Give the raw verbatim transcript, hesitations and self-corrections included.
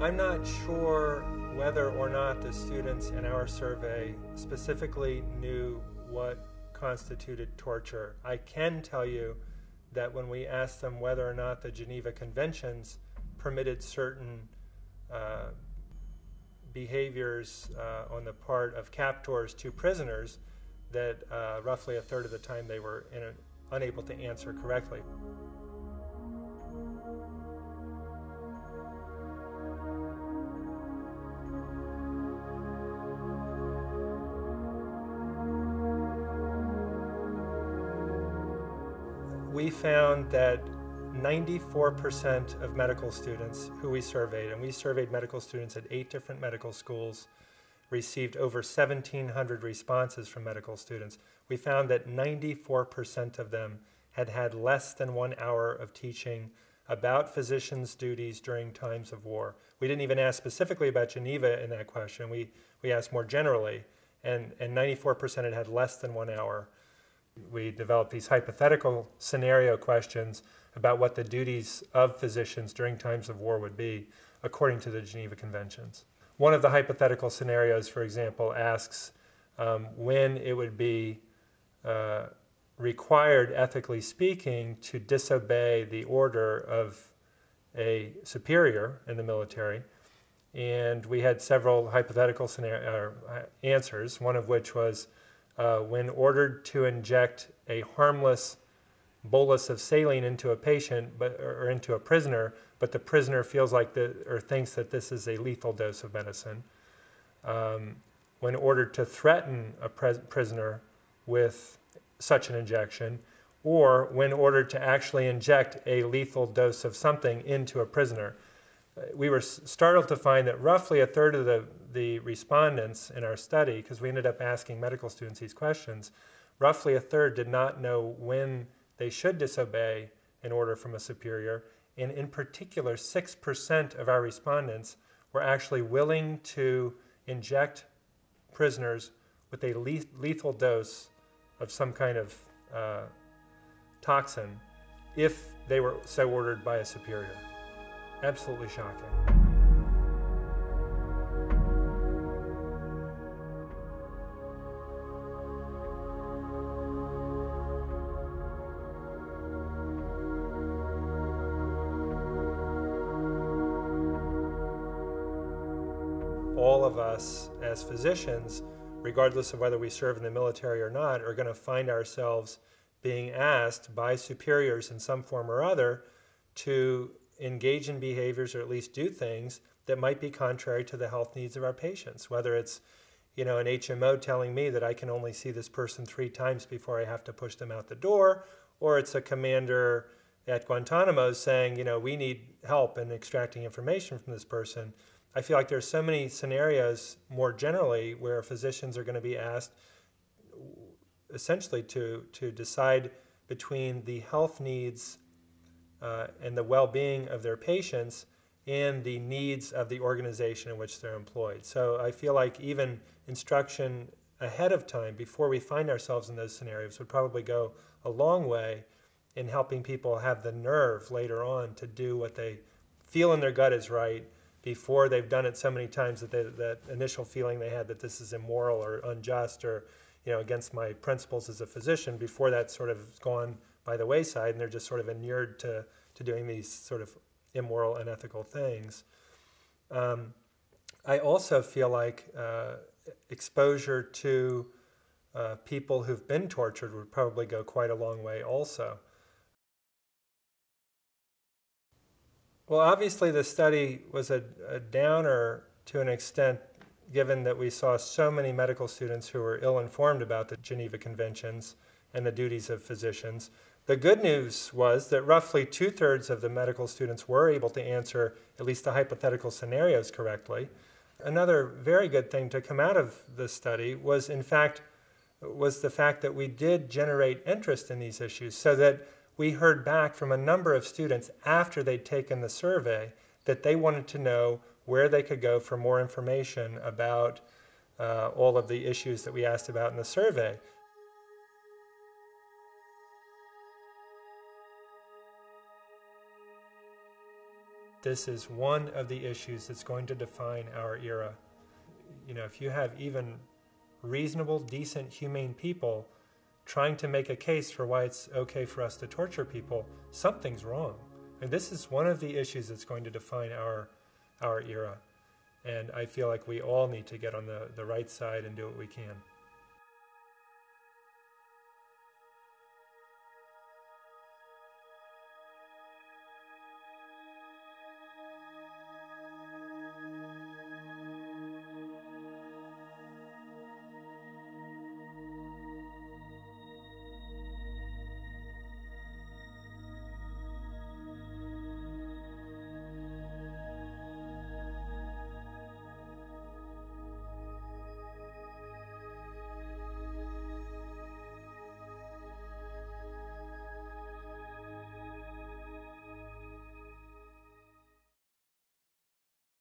I'm not sure whether or not the students in our survey specifically knew what constituted torture. I can tell you that when we asked them whether or not the Geneva Conventions permitted certain uh, behaviors uh, on the part of captors to prisoners, that uh, roughly a third of the time they were in a, unable to answer correctly. We found that ninety-four percent of medical students who we surveyed, and we surveyed medical students at eight different medical schools, received over seventeen hundred responses from medical students. We found that ninety-four percent of them had had less than one hour of teaching about physicians' duties during times of war. We didn't even ask specifically about Geneva in that question. We, we asked more generally, and, and ninety-four percent had had less than one hour. We developed these hypothetical scenario questions about what the duties of physicians during times of war would be according to the Geneva Conventions. One of the hypothetical scenarios, for example, asks um, when it would be uh, required, ethically speaking, to disobey the order of a superior in the military. And we had several hypothetical scenario, uh, answers, one of which was, Uh, when ordered to inject a harmless bolus of saline into a patient but, or into a prisoner, but the prisoner feels like the, or thinks that this is a lethal dose of medicine. Um, when ordered to threaten a prisoner with such an injection, or when ordered to actually inject a lethal dose of something into a prisoner. We were startled to find that roughly a third of the, the respondents in our study, because we ended up asking medical students these questions, roughly a third did not know when they should disobey an order from a superior. And in particular, six percent of our respondents were actually willing to inject prisoners with a le lethal dose of some kind of uh, toxin if they were so ordered by a superior. Absolutely shocking. All of us as physicians, regardless of whether we serve in the military or not, are going to find ourselves being asked by superiors in some form or other to engage in behaviors or at least do things that might be contrary to the health needs of our patients. Whether it's, you know, an H M O telling me that I can only see this person three times before I have to push them out the door, or it's a commander at Guantanamo saying, you know, we need help in extracting information from this person. I feel like there's so many scenarios more generally where physicians are going to be asked essentially to, to decide between the health needs Uh, and the well-being of their patients and the needs of the organization in which they're employed. So I feel like even instruction ahead of time, before we find ourselves in those scenarios, would probably go a long way in helping people have the nerve later on to do what they feel in their gut is right before they've done it so many times that they, that initial feeling they had that this is immoral or unjust or, you know, against my principles as a physician, before that sort of gone by the wayside and they're just sort of inured to, to doing these sort of immoral and unethical things. Um, I also feel like uh, exposure to uh, people who've been tortured would probably go quite a long way also. Well, obviously the study was a, a downer to an extent, given that we saw so many medical students who were ill-informed about the Geneva Conventions and the duties of physicians. The good news was that roughly two-thirds of the medical students were able to answer at least the hypothetical scenarios correctly. Another very good thing to come out of this study was, in fact, was the fact that we did generate interest in these issues, so that we heard back from a number of students after they'd taken the survey that they wanted to know where they could go for more information about uh, all of the issues that we asked about in the survey. This is one of the issues that's going to define our era. You know, if you have even reasonable, decent, humane people trying to make a case for why it's okay for us to torture people, something's wrong. And this is one of the issues that's going to define our, our era. And I feel like we all need to get on the, the right side and do what we can.